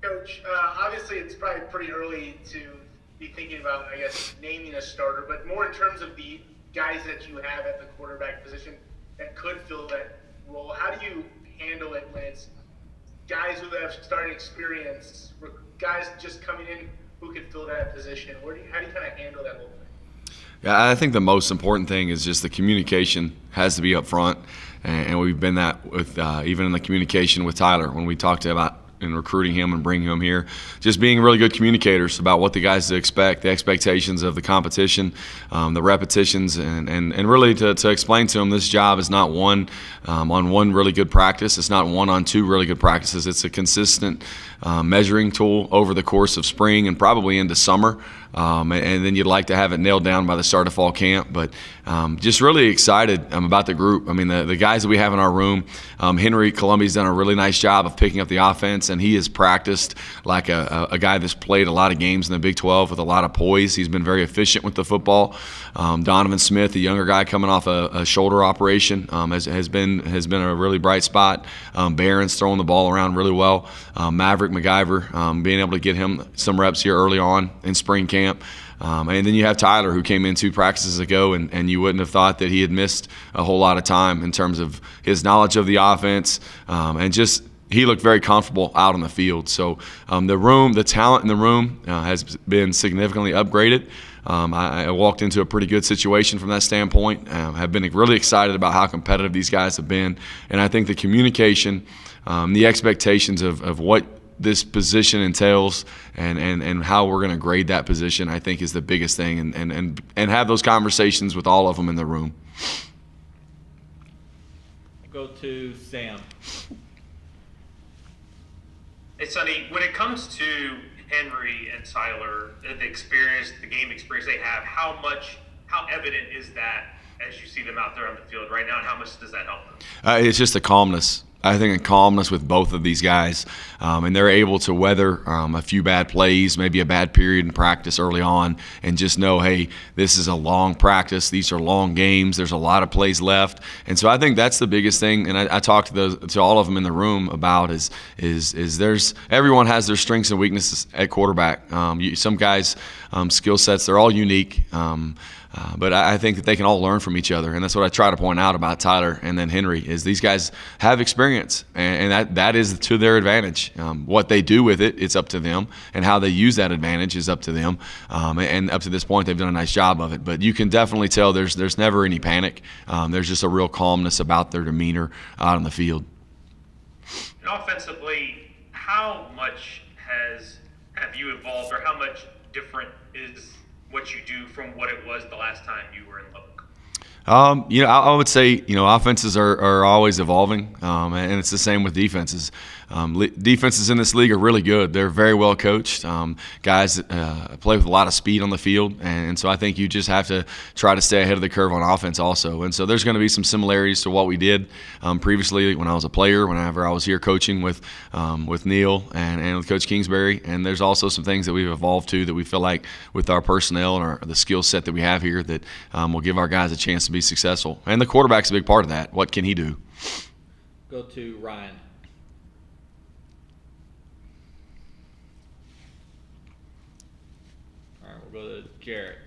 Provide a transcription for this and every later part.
Coach, obviously it's probably pretty early to be thinking about, I guess, naming a starter, but more in terms of the guys that you have at the quarterback position that could fill that role. How do you handle it when it's guys who have starting experience, guys just coming in who could fill that position? How do you kind of handle that role? Yeah, I think the most important thing is just the communication has to be up front, and we've been that with even in the communication with Tyler when we talked about and recruiting him and bringing him here, just being really good communicators about what the guys to expect, the expectations of the competition, the repetitions, and really to explain to them this job is not one on one really good practice. It's not one on two really good practices. It's a consistent measuring tool over the course of spring and probably into summer. And then you'd like to have it nailed down by the start of fall camp, but just really excited about the group. I mean, the guys that we have in our room, Henry Colombi's done a really nice job of picking up the offense, and he has practiced like a guy that's played a lot of games in the Big 12 with a lot of poise. He's been very efficient with the football. Donovan Smith, the younger guy coming off a shoulder operation, has been a really bright spot. Barron's throwing the ball around really well. Maverick MacGyver, being able to get him some reps here early on in spring camp. And then you have Tyler, who came in 2 practices ago, and you wouldn't have thought that he had missed a whole lot of time in terms of his knowledge of the offense, and just he looked very comfortable out on the field. So the talent in the room has been significantly upgraded. I walked into a pretty good situation from that standpoint. I've been really excited about how competitive these guys have been, and I think the communication, the expectations of what this position entails and how we're going to grade that position, I think, is the biggest thing, and have those conversations with all of them in the room. Go to Sam. Hey, Sonny, when it comes to Henry and Tyler, the experience, the game experience they have, how evident is that as you see them out there on the field right now, and how much does that help them? It's just the calmness. I think a calmness with both of these guys, and they're able to weather a few bad plays, maybe a bad period in practice early on, and just know, hey, this is a long practice. These are long games. There's a lot of plays left, and so I think that's the biggest thing. And I talked to all of them in the room about is everyone has their strengths and weaknesses at quarterback. Some guys' skill sets, they're all unique. But I think that they can all learn from each other, and that's what I try to point out about Tyler and then Henry is these guys have experience, and that is to their advantage. What they do with it's up to them, and how they use that advantage is up to them. And up to this point, they've done a nice job of it. But you can definitely tell there's never any panic. There's just a real calmness about their demeanor out on the field. And offensively, how much have you evolved, or how much different is what you do from what it was the last time you were in Lowick? I would say, offenses are always evolving, and it's the same with defenses. Defenses in this league are really good. They're very well coached. Guys play with a lot of speed on the field, and so I think you just have to try to stay ahead of the curve on offense also. And so there's going to be some similarities to what we did previously when I was a player, whenever I was here coaching with Neil and with Coach Kingsbury. And there's also some things that we've evolved to that we feel like with our personnel and the skill set that we have here that will give our guys a chance to be successful. And the quarterback's a big part of that. What can he do? Go to Ryan. Jarrett.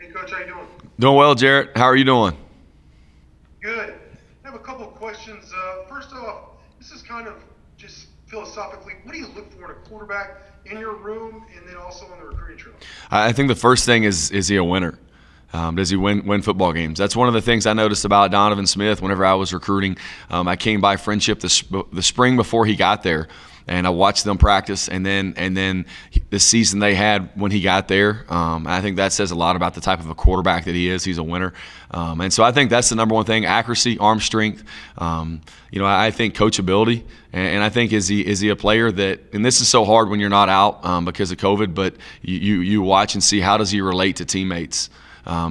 Hey, Coach, how you doing? Doing well, Jarrett. How are you doing? Good. I have a couple of questions. First off, this is kind of just philosophically, what do you look for in a quarterback in your room and then also on the recruiting trail? I think the first thing is he a winner? Does he win football games? That's one of the things I noticed about Donovan Smith whenever I was recruiting. I came by Friendship the spring before he got there, and I watched them practice, and then the season they had when he got there. I think that says a lot about the type of a quarterback that he is. He's a winner, and so I think that's the number one thing: accuracy, arm strength. I think coachability, and I think is he a player that? And this is so hard when you're not out because of COVID, but you watch and see how does he relate to teammates.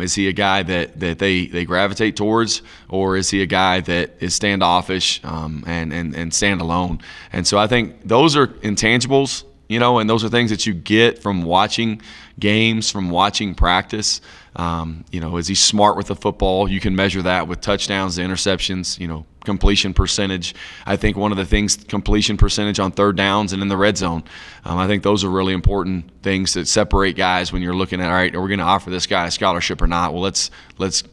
Is he a guy that they gravitate towards, or is he a guy that is standoffish and stand alone? And so I think those are intangibles you know, and those are things that you get from watching games, from watching practice. You know, is he smart with the football? You can measure that with touchdowns, interceptions, you know, completion percentage. I think one of the things, completion percentage on third downs and in the red zone. I think those are really important things that separate guys when you're looking at, all right, are we going to offer this guy a scholarship or not? Well, let's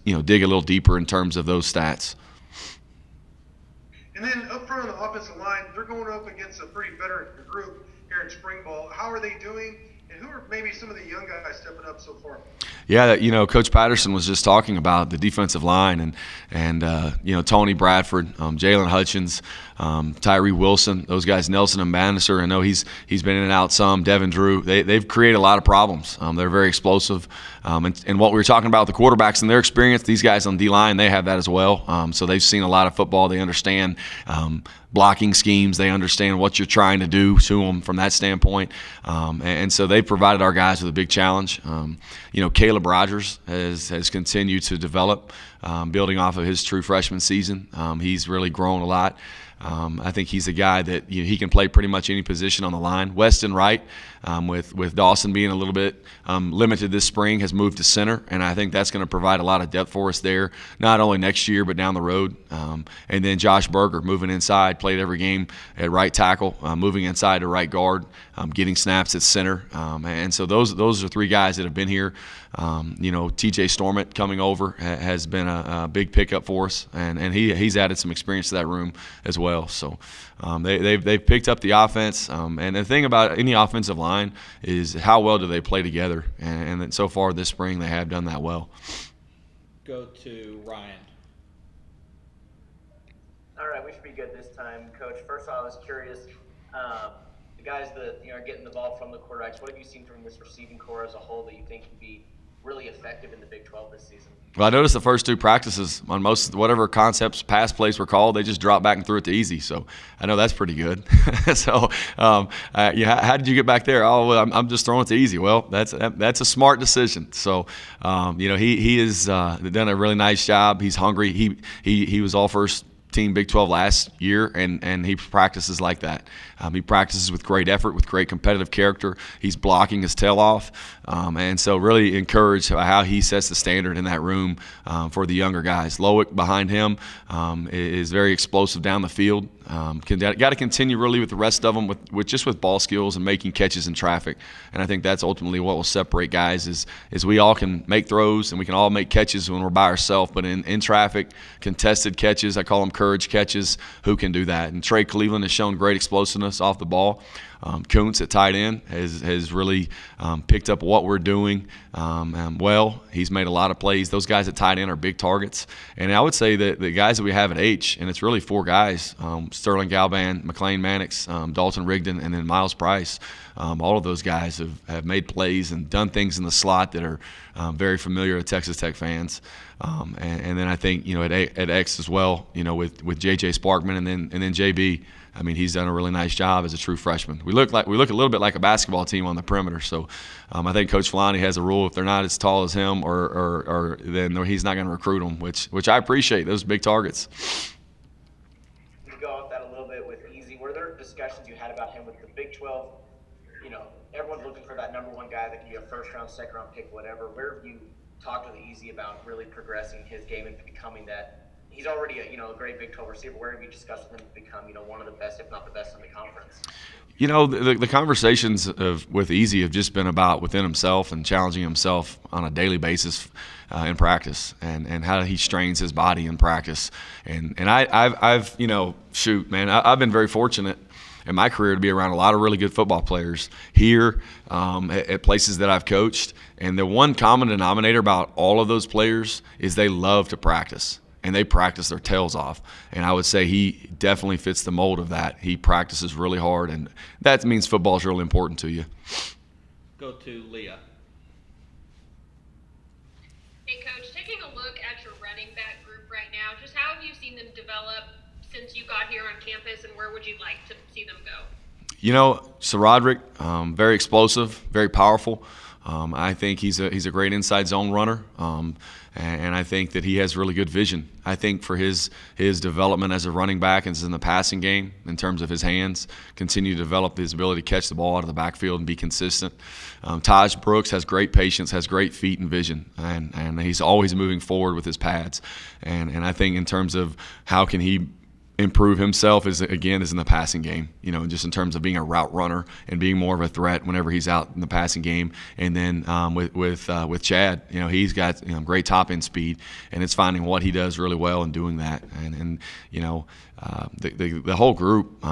you know, dig a little deeper in terms of those stats. And then up front on the offensive line, they're going up against a pretty veteran group here in spring ball. How are they doing? Who are maybe some of the young guys stepping up so far? Yeah, you know, Coach Patterson was just talking about the defensive line and you know, Tony Bradford, Jalen Hutchins, Tyree Wilson, those guys, Nelson and Bannister. I know he's been in and out some. Devin Drew, they've created a lot of problems. They're very explosive. And what we were talking about with the quarterbacks and their experience, these guys on D-line, they have that as well. So they've seen a lot of football. They understand blocking schemes. They understand what you're trying to do to them from that standpoint. And so they've provided our guys with a big challenge. You know, Caleb Rogers has continued to develop, building off of his true freshman season. He's really grown a lot. I think he's a guy that, you know, he can play pretty much any position on the line. Weston Wright, with Dawson being a little bit limited this spring, has moved to center, and I think that's going to provide a lot of depth for us there, not only next year but down the road. And then Josh Berger moving inside, played every game at right tackle, moving inside to right guard, getting snaps at center. And so those are three guys that have been here. You know, T.J. Stormont coming over has been a big pickup for us, and he's added some experience to that room as well. So they've picked up the offense, and the thing about any offensive line is how well do they play together, and so far this spring they have done that well. Go to Ryan. All right, we should be good this time, Coach. First off, I was curious, the guys that, you know, are getting the ball from the quarterbacks, what have you seen from this receiving core as a whole that you think can be really effective in the Big 12 this season? Well, I noticed the first two practices on most whatever concepts, pass plays were called, they just dropped back and threw it to Easy. So I know that's pretty good. So yeah, how did you get back there? Oh, I'm just throwing it to Easy. Well, that's a smart decision. So you know, he has done a really nice job. He's hungry. He was all first team Big 12 last year, and he practices like that. He practices with great effort, with great competitive character. He's blocking his tail off, and so really encouraged how he sets the standard in that room for the younger guys. Lowick behind him is very explosive down the field. Got to continue really with the rest of them with ball skills and making catches in traffic, and I think that's ultimately what will separate guys is we all can make throws and we can all make catches when we're by ourselves, but in traffic, contested catches, I call them courage catches, who can do that? And Trey Cleveland has shown great explosiveness off the ball. Koontz at tight end has really picked up what we're doing well. He's made a lot of plays. Those guys at tight end are big targets. And I would say that the guys that we have at H, and it's really four guys, Sterling Galban, McLean Mannix, Dalton Rigdon, and then Miles Price, all of those guys have made plays and done things in the slot that are very familiar to Texas Tech fans. And then I think, you know, at X as well, you know, with JJ Sparkman and then JB. I mean, he's done a really nice job as a true freshman. We look a little bit like a basketball team on the perimeter. So I think Coach Filani has a rule: if they're not as tall as him, or then he's not going to recruit them, which I appreciate. Those big targets. You go off that a little bit with Easy. Were there discussions you had about him with the Big 12? You know, everyone's looking for that #1 guy that can be a first round, second round pick, whatever. Where have you talked with Easy about really progressing his game and becoming that? He's already a great Big 12 receiver. Where have you discussed with him to become, you know, one of the best, if not the best, in the conference? You know, the conversations with Easy have just been about within himself and challenging himself on a daily basis in practice, and how he strains his body in practice. And I've you know, shoot, man, I've been very fortunate in my career to be around a lot of really good football players here at places that I've coached. And the one common denominator about all of those players is they love to practice. And they practice their tails off. And I would say he definitely fits the mold of that. He practices really hard, and that means football is really important to you. Go to Leah. Hey, Coach, taking a look at your running back group right now, just how have you seen them develop since you got here on campus, and where would you like to see them go? You know, Sir Roderick, very explosive, very powerful. I think he's a great inside zone runner, and I think that he has really good vision. I think for his development as a running back and in the passing game, in terms of his hands, continue to develop his ability to catch the ball out of the backfield and be consistent. Taj Brooks has great patience, has great feet and vision, and he's always moving forward with his pads. And I think in terms of how can he improve himself is in the passing game, just in terms of being a route runner and being more of a threat whenever he's out in the passing game. And then with Chad, he's got great top end speed, and it's finding what he does really well and doing that. The whole group,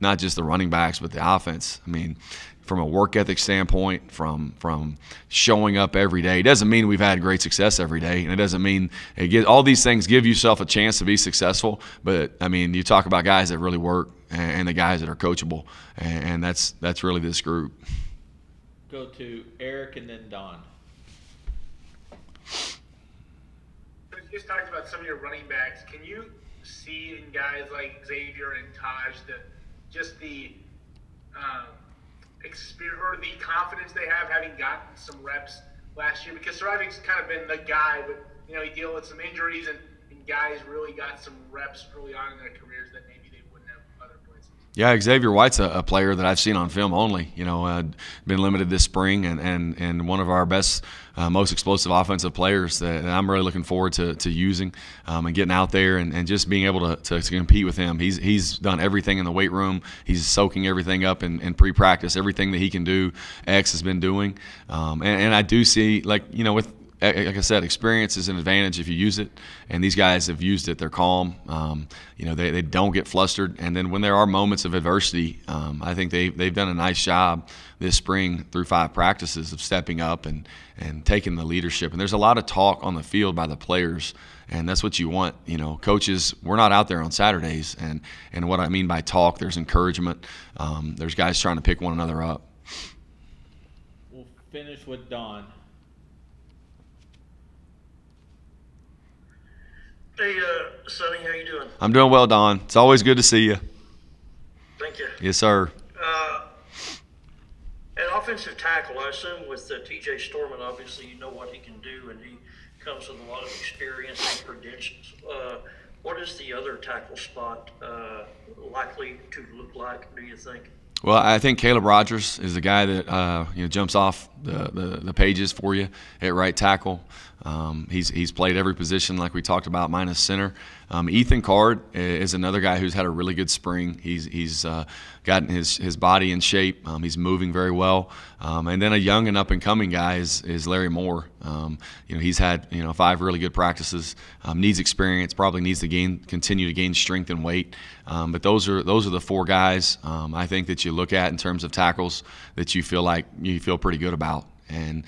not just the running backs, but the offense. I mean, from a work ethic standpoint, from showing up every day. It doesn't mean we've had great success every day, and it doesn't mean all these things give yourself a chance to be successful. But I mean, you talk about guys that really work and the guys that are coachable, and that's really this group. Go to Eric and then Don. You just talked about some of your running backs. Can you see in guys like Xavier and Taj experience or the confidence they have, having gotten some reps last year? Because Sir Roderick's kind of been the guy, but he dealt with some injuries, and guys really got some reps early on in their careers that maybe they wouldn't have other places. Yeah, Xavier White's a player that I've seen on film only. Been limited this spring, and one of our best, most explosive offensive players that I'm really looking forward to using and getting out there and just being able to compete with him. He's done everything in the weight room. He's soaking everything up in pre-practice. Everything that he can do, X has been doing. And I do see, like I said, experience is an advantage if you use it, and these guys have used it. They're calm. They don't get flustered. And then when there are moments of adversity, I think they've done a nice job this spring through 5 practices of stepping up and taking the leadership. And there's a lot of talk on the field by the players, and that's what you want. Coaches, we're not out there on Saturdays. And what I mean by talk, there's encouragement. There's guys trying to pick one another up. We'll finish with Don. Hey, Sonny, how you doing? I'm doing well, Don. It's always good to see you. Thank you. Yes, sir. An offensive tackle, I assume, with T.J. Stormont, obviously you know what he can do, and he comes with a lot of experience and credentials. What is the other tackle spot likely to look like, do you think? Well, I think Caleb Rogers is the guy that jumps off the pages for you at right tackle. He's played every position like we talked about, minus center. Ethan Card is another guy who's had a really good spring. He's gotten his body in shape. He's moving very well. And then a young and up and coming guy is Larry Moore. He's had 5 really good practices. Needs experience. Probably needs to continue to gain strength and weight. But those are the 4 guys I think that you look at in terms of tackles that you feel pretty good about. And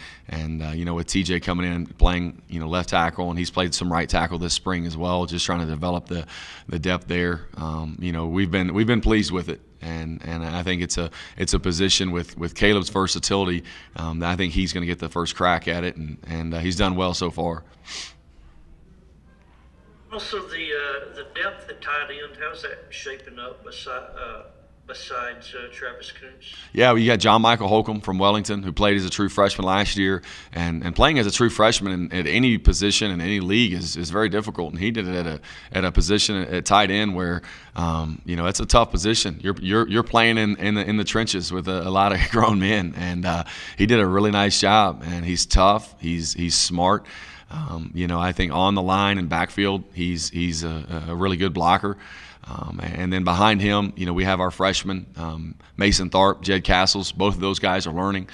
with TJ coming in and playing left tackle, and he's played some right tackle this spring as well, just trying to develop the depth there. We've been pleased with it, and I think it's a position with Caleb's versatility that I think he's going to get the first crack at it, and he's done well so far. Also, the depth at tight end, how's that shaping up besides Travis Koontz? Yeah, well, you got John Michael Holcomb from Wellington, who played as a true freshman last year, and playing as a true freshman at any position in any league is very difficult, and he did it at a position at tight end where it's a tough position. You're playing in the trenches with a lot of grown men, and he did a really nice job, and he's tough, he's smart. I think on the line and backfield, he's a really good blocker. And then behind him, we have our freshmen, Mason Tharp, Jed Castles. Both of those guys are learning.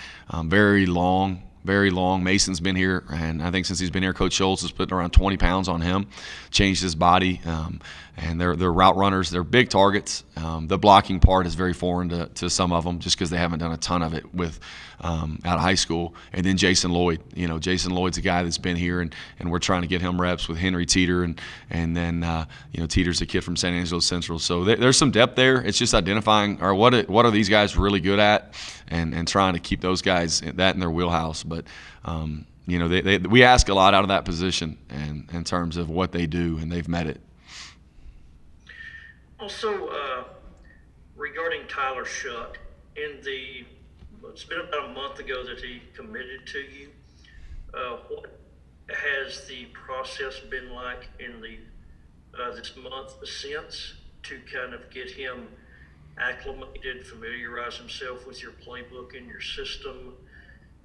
Very long. Mason's been here, and I think since he's been here, Coach Schultz is putting around 20 pounds on him, changed his body. And they're route runners. They're big targets. The blocking part is very foreign to some of them, just because they haven't done a ton of it with out of high school. And then Jason Lloyd. Jason Lloyd's a guy that's been here, and we're trying to get him reps with Henry Teeter, and then Teeter's a kid from San Angelo Central. So there's some depth there. It's just identifying what are these guys really good at, and trying to keep those guys in their wheelhouse. But we ask a lot out of that position, and in terms of what they do, and they've met it. Also, regarding Tyler Shutt, in the it's been about a month ago that he committed to you. What has the process been like in the this month since to kind of get him acclimated, familiarize himself with your playbook and your system,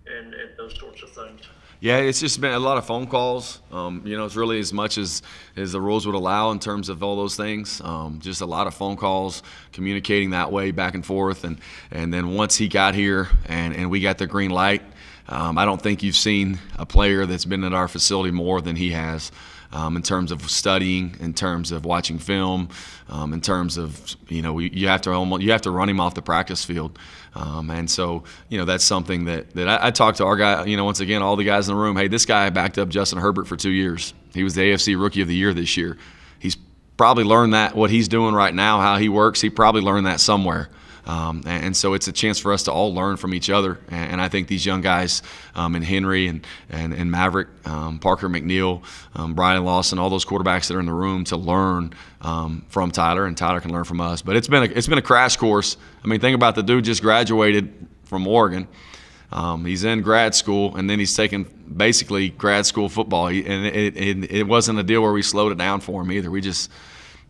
and those sorts of things? Yeah, it's just been a lot of phone calls. You know, it's really as much as the rules would allow in terms of all those things. Just a lot of phone calls, communicating that way back and forth. And then once he got here and we got the green light, I don't think you've seen a player that's been at our facility more than he has. In terms of studying, in terms of watching film, in terms of, you know, you have to run him off the practice field, and so, you know, that's something that I talked to our guy, you know, once again, all the guys in the room. Hey, this guy backed up Justin Herbert for 2 years. He was the AFC Rookie of the Year this year. He's probably learned that what he's doing right now, how he works. He probably learned that somewhere. And so it's a chance for us to all learn from each other. And I think these young guys, and Henry and Maverick, Parker McNeil, Brian Lawson, all those quarterbacks that are in the room to learn from Tyler, and Tyler can learn from us. But it's been a crash course. I mean, think about the dude just graduated from Oregon. He's in grad school, and then he's taking basically grad school football. And it wasn't a deal where we slowed it down for him either.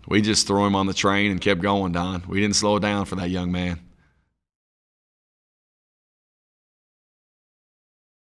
We just threw him on the train and kept going, Don. We didn't slow down for that young man.